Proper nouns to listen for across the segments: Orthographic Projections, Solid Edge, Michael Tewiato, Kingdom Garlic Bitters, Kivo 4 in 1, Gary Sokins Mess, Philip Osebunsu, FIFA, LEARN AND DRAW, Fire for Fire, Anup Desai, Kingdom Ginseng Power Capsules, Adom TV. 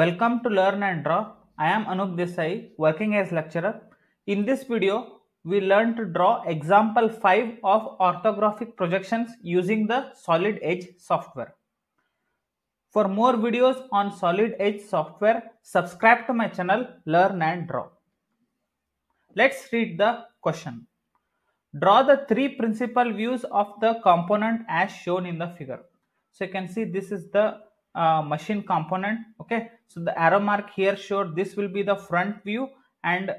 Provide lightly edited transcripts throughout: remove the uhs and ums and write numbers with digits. Welcome to Learn and Draw. I am Anup Desai, working as lecturer. In this video, we learn to draw example 5 of orthographic projections using the Solid Edge software. For more videos on Solid Edge software, subscribe to my channel Learn and Draw. Let's read the question. Draw the three principal views of the component as shown in the figure. So you can see this is the machine component. Okay, so the arrow mark here showed this will be the front view, and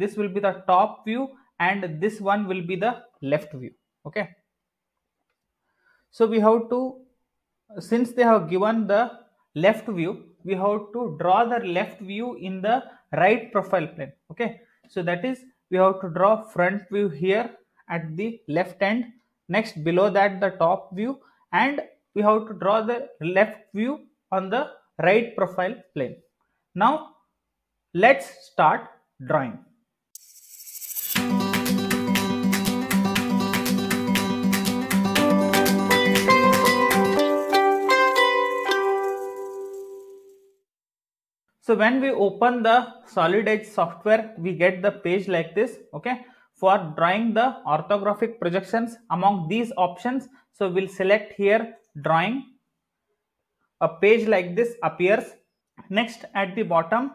this will be the top view, and this one will be the left view. Okay, so we have to, since they have given the left view, we have to draw the left view in the right profile plane. Okay, so that is, we have to draw front view here at the left end, next below that the top view, and we have to draw the left view on the right profile plane. Now let's start drawing. So when we open the Solid Edge software, we get the page like this. Okay, for drawing the orthographic projections among these options, so we'll select here drawing. A page like this appears. Next, at the bottom,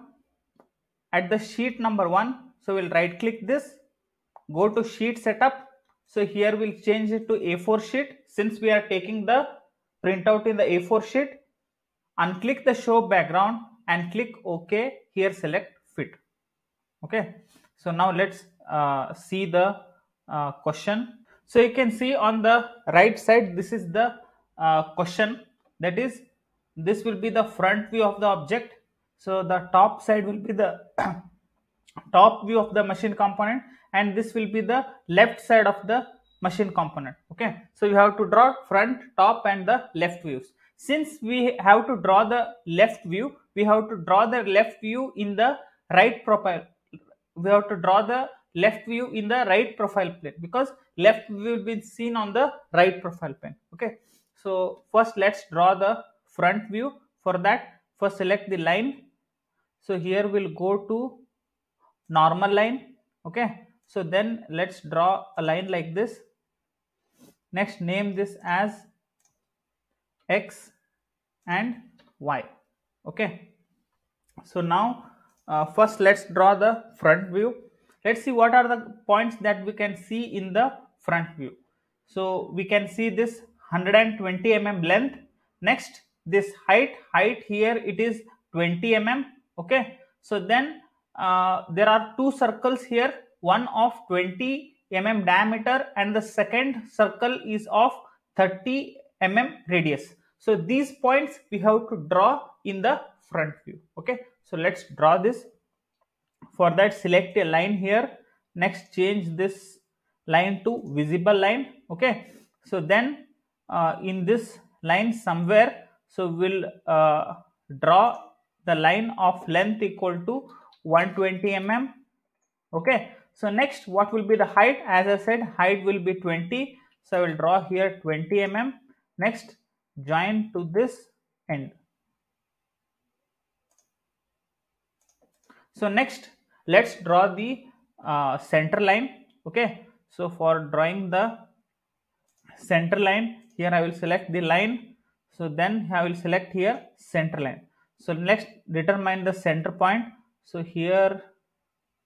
at the sheet number 1, so we'll right click this, go to sheet setup. So here we'll change it to A4 sheet, since we are taking the printout in the A4 sheet. Unclick the show background and click OK. Here select fit. Okay, so now let's see the question. So you can see on the right side, this is the question, that is, this will be the front view of the object. So the top side will be the top view of the machine component, and this will be the left side of the machine component. Okay, so you have to draw front, top and the left views. Since we have to draw the left view, we have to draw the left view in the right profile. We have to draw the left view in the right profile plane, because left view will be seen on the right profile plane. Okay, so first let's draw the front view. For that, first select the line. So here we'll go to normal line. Okay, so then let's draw a line like this. Next, name this as X and Y. Okay, so now first let's draw the front view. Let's see what are the points that we can see in the front view. So we can see this 120 mm length. Next, this height here it is 20 mm. Okay, so then there are two circles here, one of 20 mm diameter and the second circle is of 30 mm radius. So these points we have to draw in the front view. Okay, so let's draw this. For that, select a line here. Next, change this line to visible line. Okay, so then in this line somewhere, so we'll draw the line of length equal to 120 mm. Okay, so next, what will be the height? As I said, height will be 20, so I will draw here 20 mm. Next, join to this end. So next, let's draw the center line. Okay, so for drawing the center line, here I will select the line. So then I will select here center line. So next, determine the center point. So here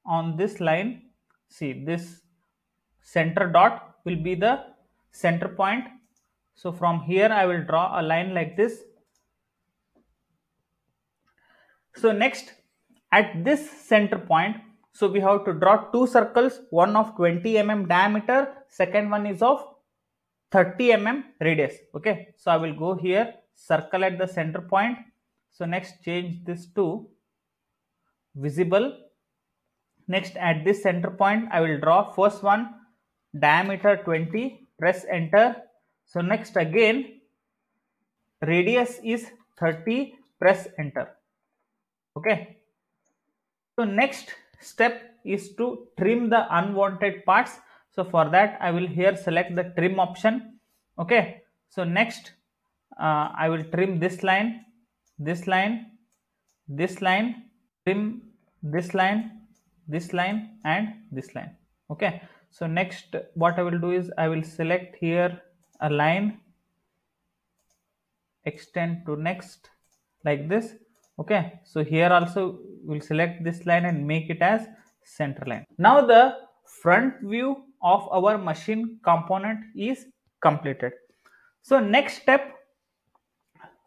on this line, see this center dot will be the center point. So from here I will draw a line like this. So next, at this center point, so we have to draw two circles, one of 20 mm diameter, second one is of 30 mm radius. Okay, so I will go here, circle at the center point. So next, change this to visible. Next, at this center point, I will draw first one, diameter 20, press enter. So next, again radius is 30, press enter. Okay, so next step is to trim the unwanted parts. So for that, I will here select the trim option. Okay, so next I will trim this line, this line, trim this line, this line and this line. Okay, so next what I will do is I will select here a line, extend to next like this. Okay, so here also we'll select this line and make it as center line. Now the front view of our machine component is completed. So next step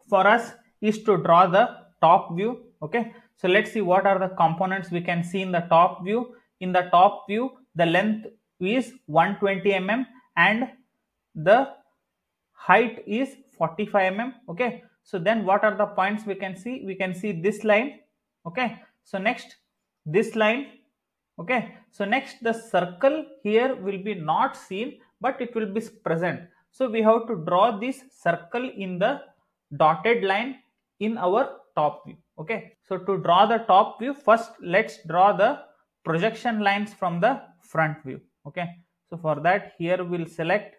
for us is to draw the top view. Okay, so let's see what are the components we can see in the top view. In the top view, the length is 120 mm and the height is 45 mm. Okay, so then what are the points we can see? We can see this line. Okay, so next this line. Okay, so next the circle here will be not seen, but it will be present. So we have to draw this circle in the dotted line in our top view. Okay, so to draw the top view, first let's draw the projection lines from the front view. Okay, so for that here we'll select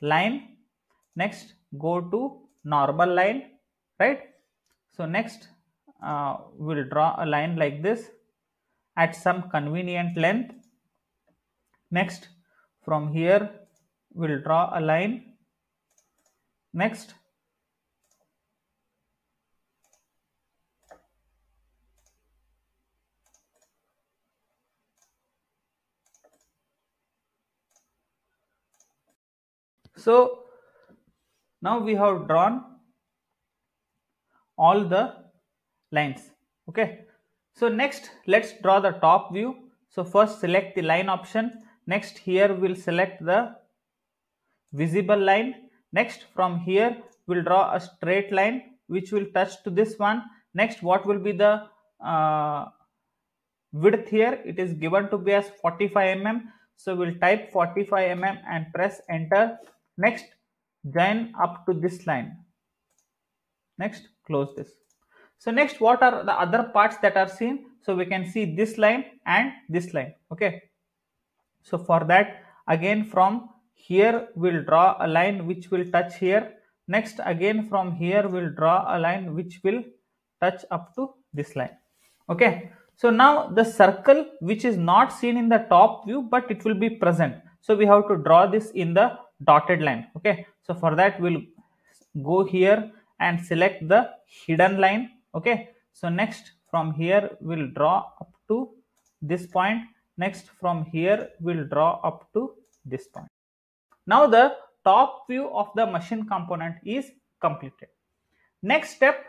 line, next go to normal line, right? So next we'll draw a line like this at some convenient length. Next from here we'll draw a line, next . So now we have drawn all the lines. Okay, so next let's draw the top view. So first select the line option, next here we'll select the visible line, next from here we'll draw a straight line which will touch to this one. Next what will be the width here? It is given to be as 45 mm, so we'll type 45 mm and press enter. Next join up to this line, next close this. So next what are the other parts that are seen? So we can see this line and this line. Okay, so for that again from here we'll draw a line which will touch here, next again from here we'll draw a line which will touch up to this line. Okay, so now the circle which is not seen in the top view but it will be present, so we have to draw this in the dotted line. Okay, so for that we'll go here and select the hidden line. Okay, so next from here we'll draw up to this point, next from here we'll draw up to this point. Now the top view of the machine component is completed. Next step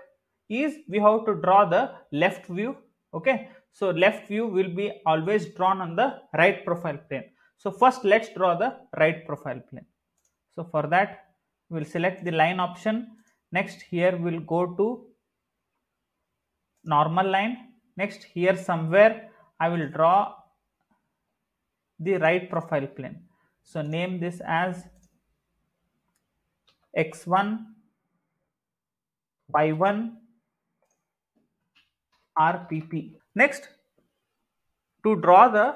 is we have to draw the left view. Okay, so left view will be always drawn on the right profile plane. So first let's draw the right profile plane. So for that we'll select the line option, next here we'll go to normal line, next here somewhere I will draw the right profile plane. So name this as X1, Y1, RPP. Next, to draw the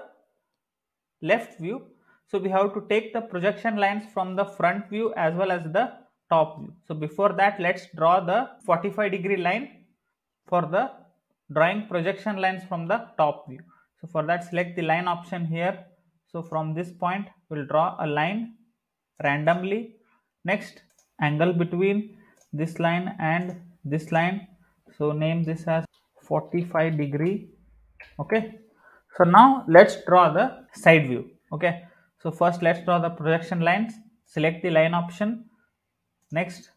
left view, so we have to take the projection lines from the front view as well as the top view. So before that, let's draw the 45-degree line for the drawing projection lines from the top view. So for that, select the line option here. So from this point, we'll draw a line randomly. Next, angle between this line and this line. So name this as 45 degree. Okay, so now let's draw the side view. Okay, so first let's draw the projection lines, select the line option, next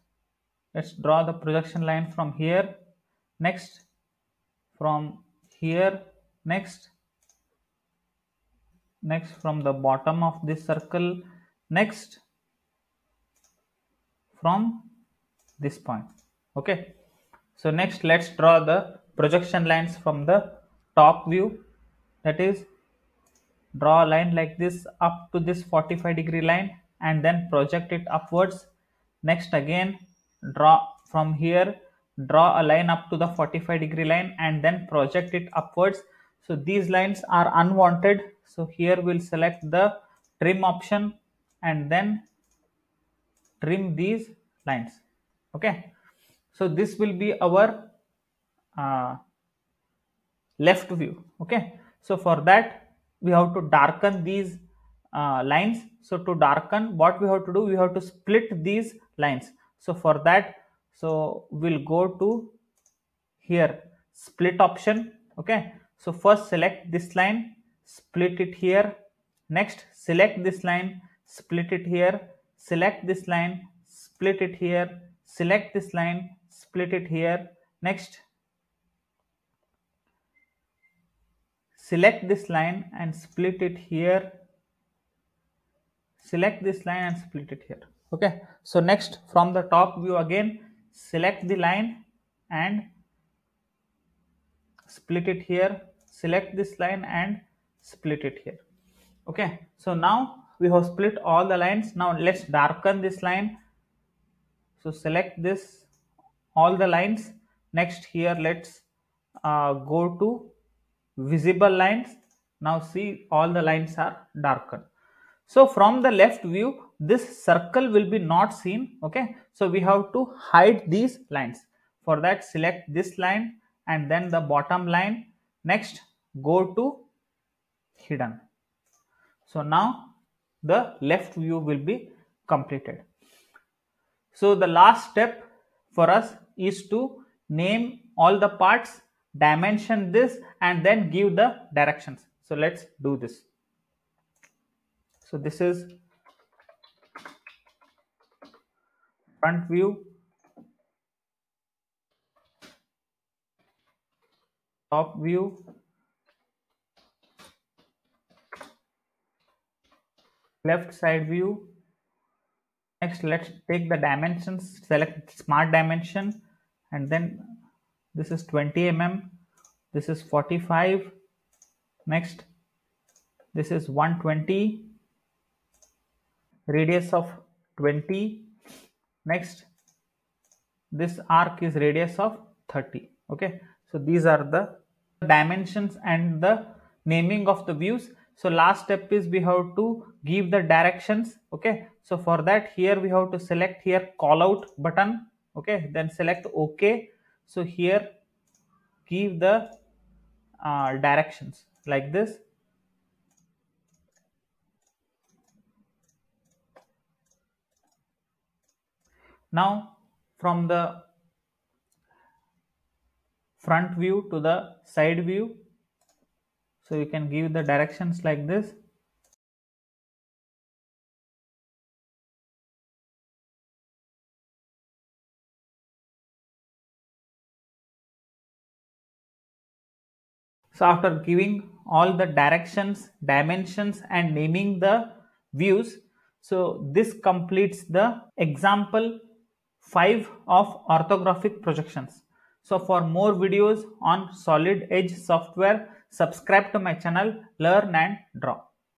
let's draw the projection line from here, next from here, next from the bottom of this circle, next from this point. Okay, so next let's draw the projection lines from the top view, that is draw a line like this up to this 45-degree line and then project it upwards. Next again draw from here, draw a line up to the 45-degree line and then project it upwards. So these lines are unwanted, so here we'll select the trim option and then trim these lines. Okay, so this will be our left view. Okay, so for that we have to darken these lines. So to darken, what we have to do, we have to split these lines. So for that, so we'll go to here, split option. Okay, so first select this line, split it here. Next select this line, split it here. Select this line, split it here. Select this line, split it here. Next select this line and split it here. Select this line and split it here. Okay, so next from the top view again, select the line and split it here. Select this line and split it here. Okay, so now we have split all the lines. Now let's darken this line. So select this, all the lines. Next here, let's go to visible lines. Now see, all the lines are darkened. So from the left view, this circle will be not seen. Okay, so we have to hide these lines. For that, select this line and then the bottom line. Next, go to hidden. So now the left view will be completed. So the last step for us is to name all the parts, dimension this, and then give the directions. So let's do this. So this is front view, top view, left side view. Next, let's take the dimensions, select smart dimension, and then this is 20 mm, this is 45, next this is 120, radius of 20, next this arc is radius of 30. Okay, so these are the dimensions and the naming of the views. So last step is we have to give the directions. Okay, so for that, here we have to select here call out button. Okay, then select OK. So here give the directions like this. Now from the front view to the side view, so you can give the directions like this. So after giving all the directions, dimensions, and naming the views, so this completes the example 5 of orthographic projections. So for more videos on Solid Edge software, subscribe to my channel, Learn and Draw.